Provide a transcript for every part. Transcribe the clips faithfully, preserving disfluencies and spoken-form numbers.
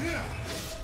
Soldiers,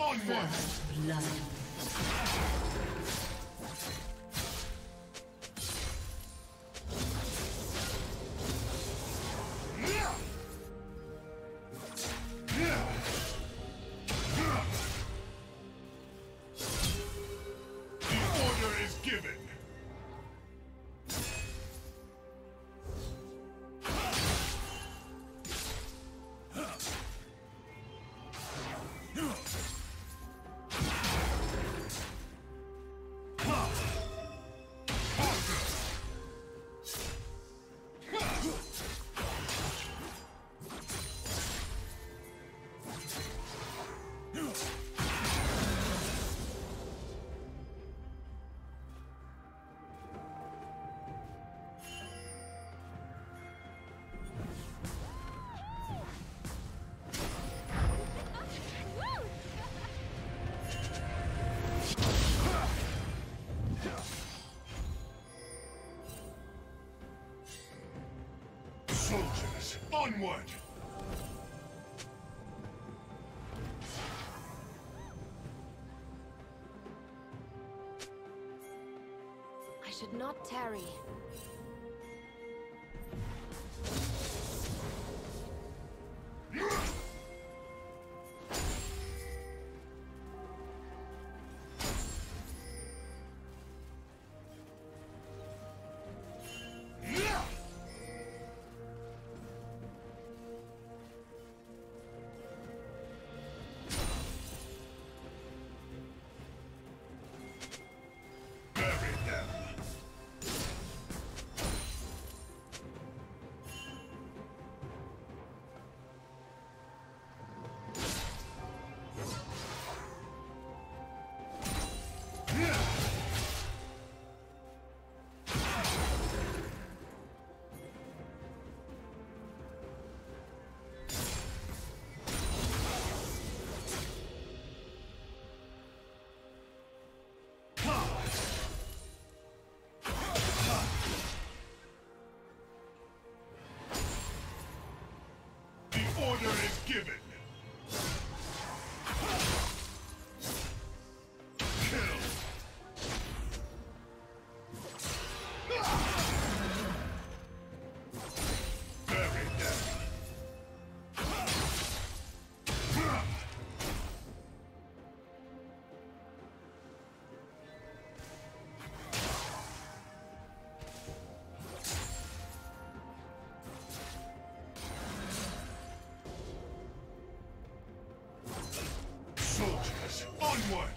onward! Love. Soldiers, onward! I should not tarry. Order is given. Onward!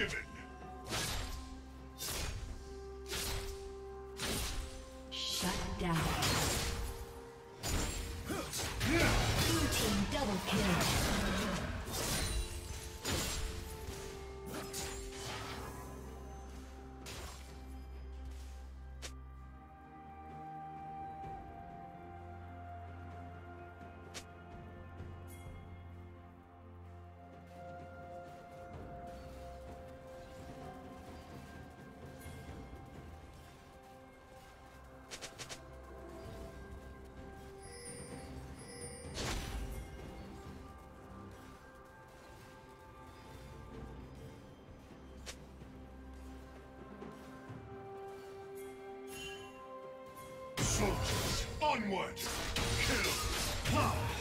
given. Shut down. Blue team double kill. Soldiers, onward! Kill! Ha! Onward!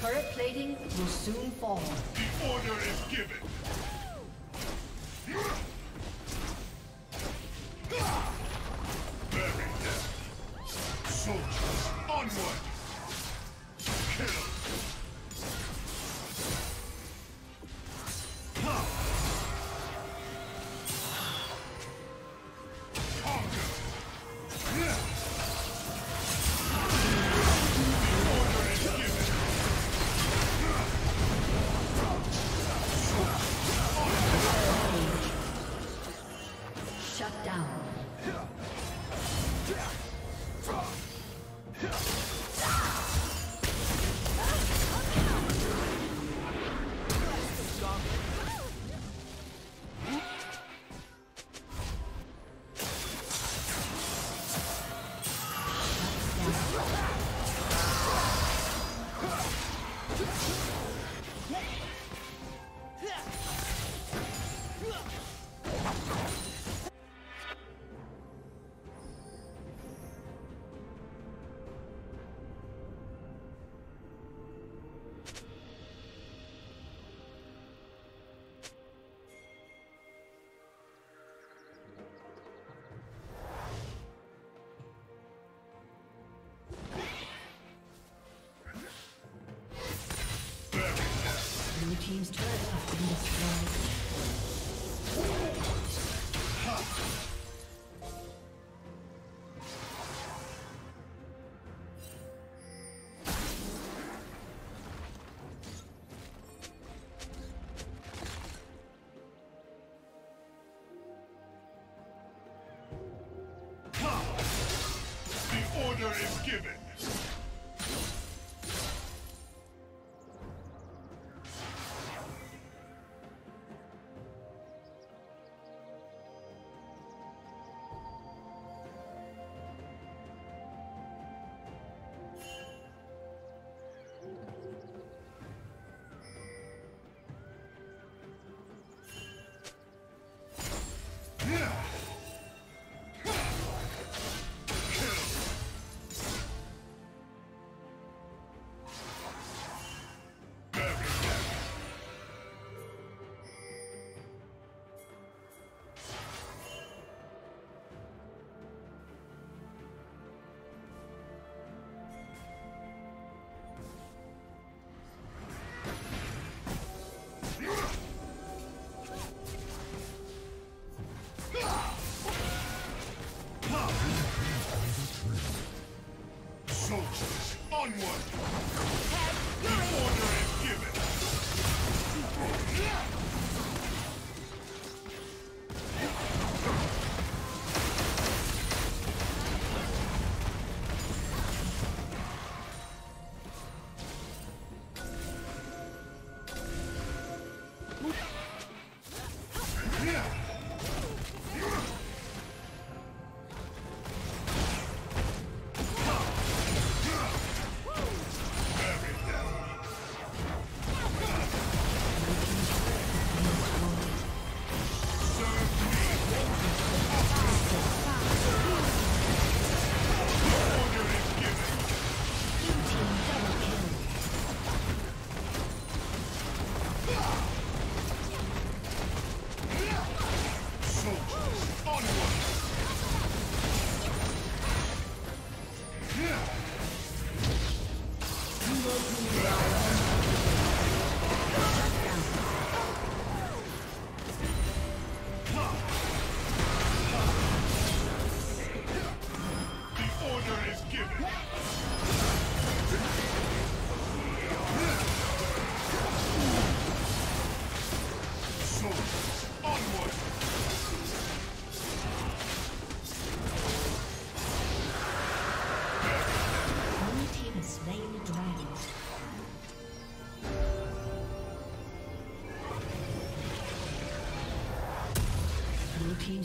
Turret plating will soon fall. The order is given. Bury them. Soldiers, onward. Kill. Team's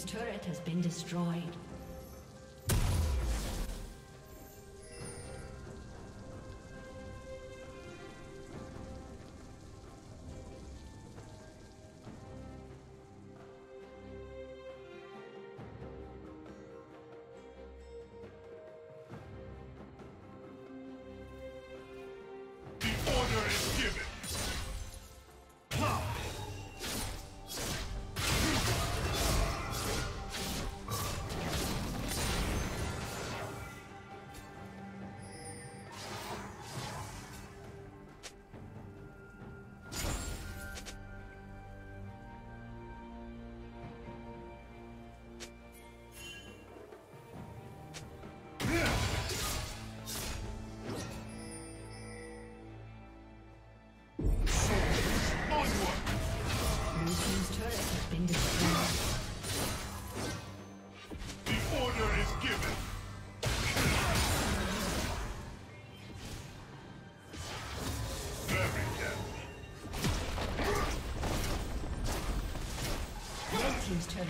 turret has been destroyed. The order is given. Team's turret has been destroyed. The order team's turret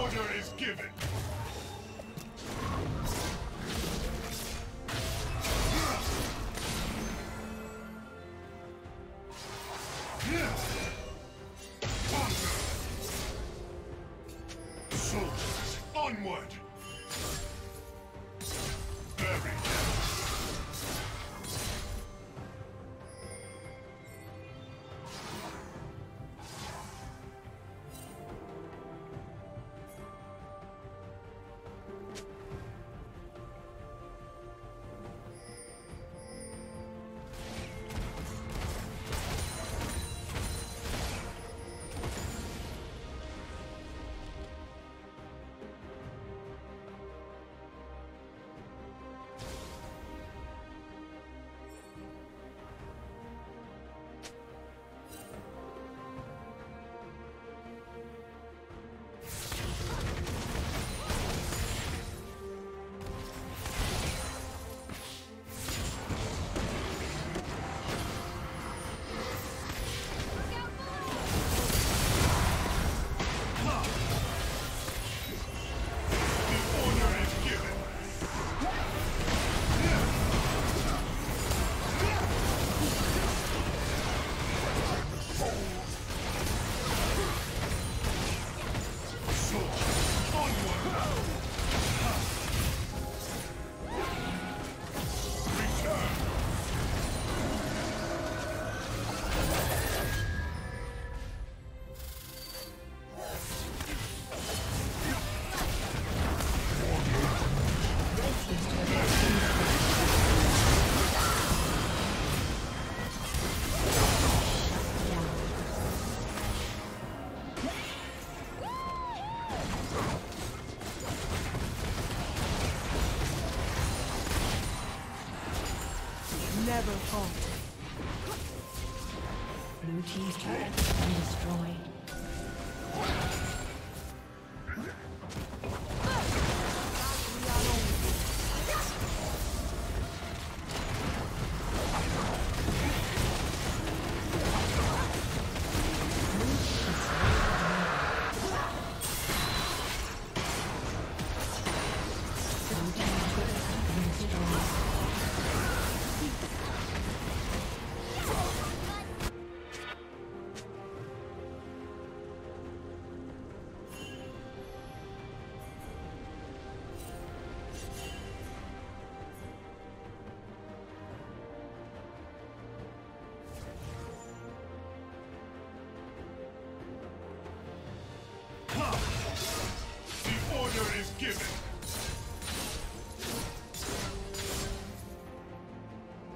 Order is given. Soldiers, onward. Never fall. Blue team's turret has been destroyed.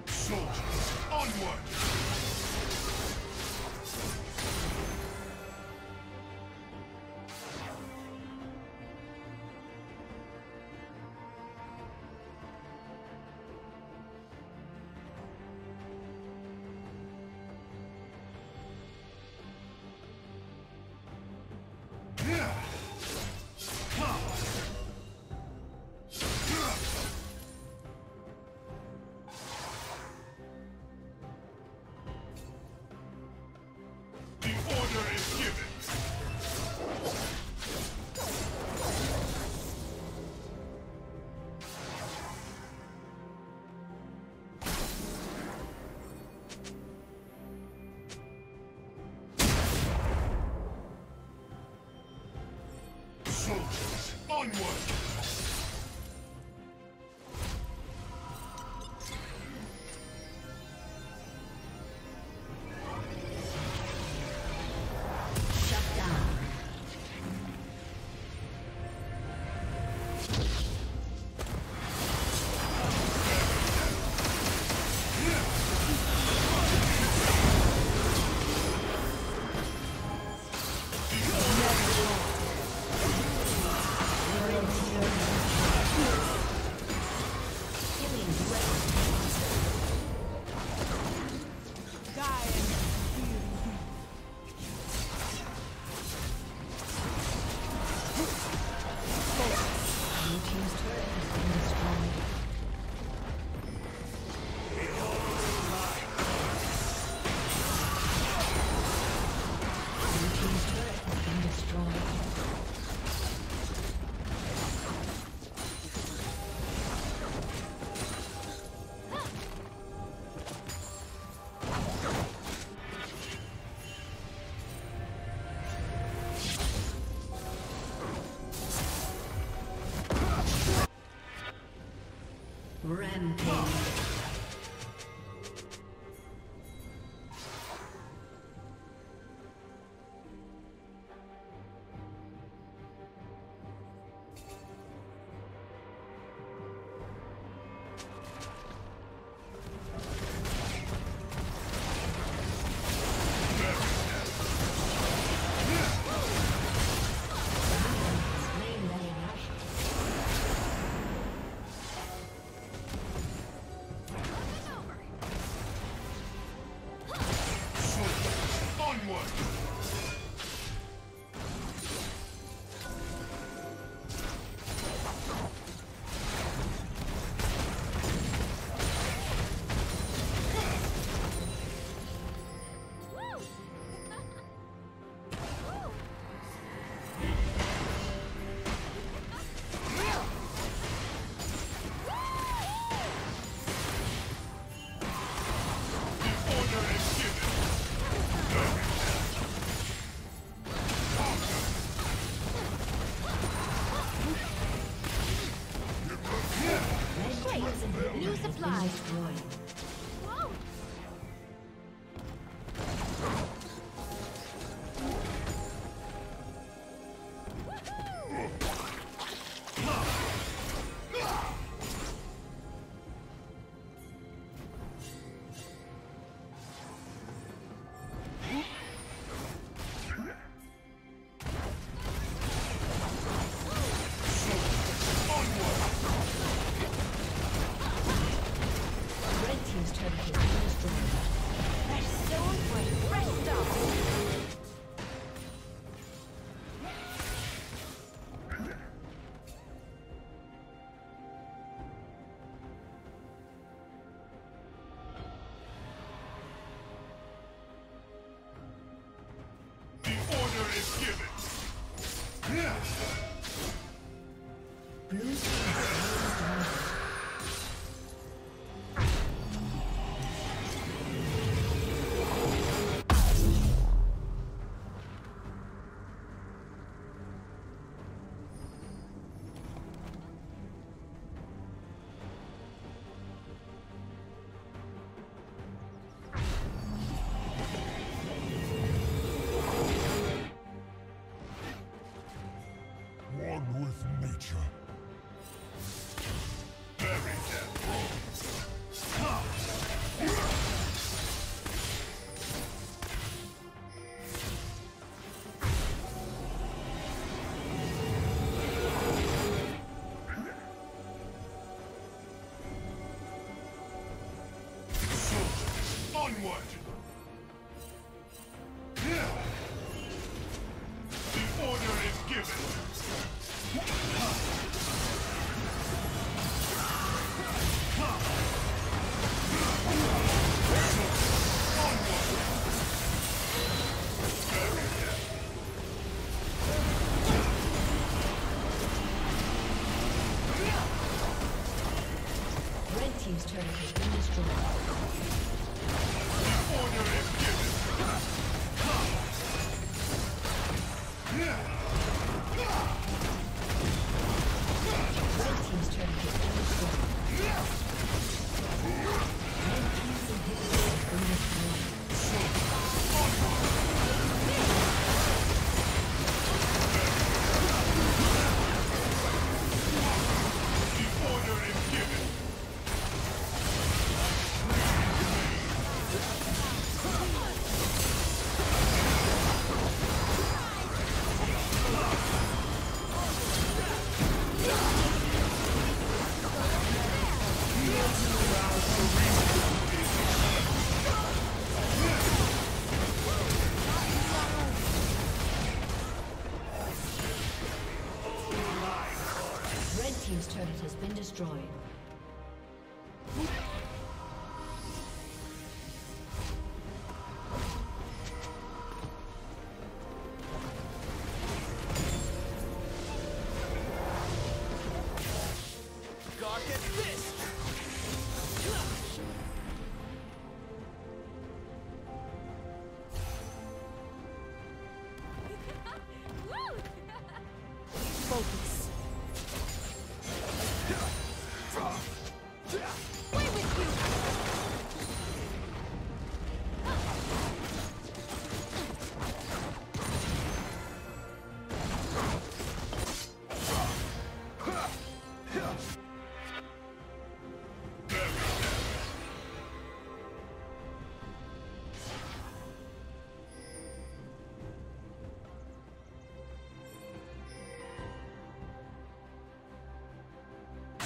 Soldiers, onward! Yeah. Onward! The order is given! Onward! Team's turret has been destroyed. The order is given. Red team's turret has been destroyed. Red team's inhibitor has been destroyed. The order is given.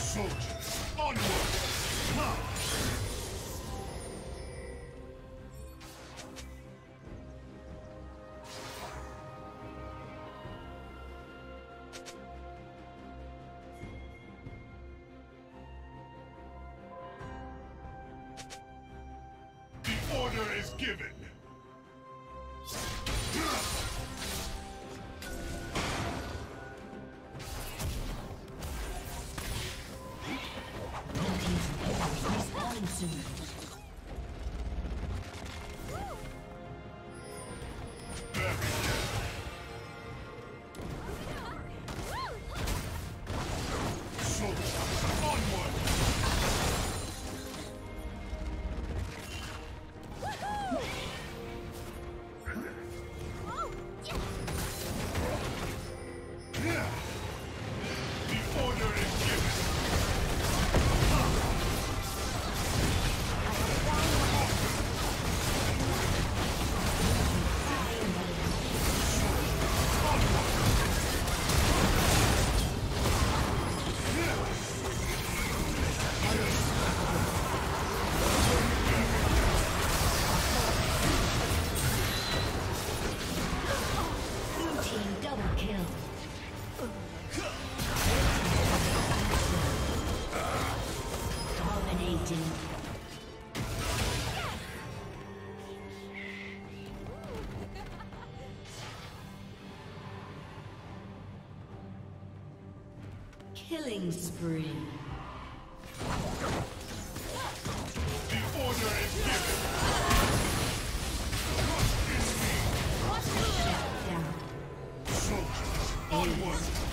Destroyed. Soldiers, onward! March! The order is given! Killing spree. The order is given. Shut down. Soldiers, onward.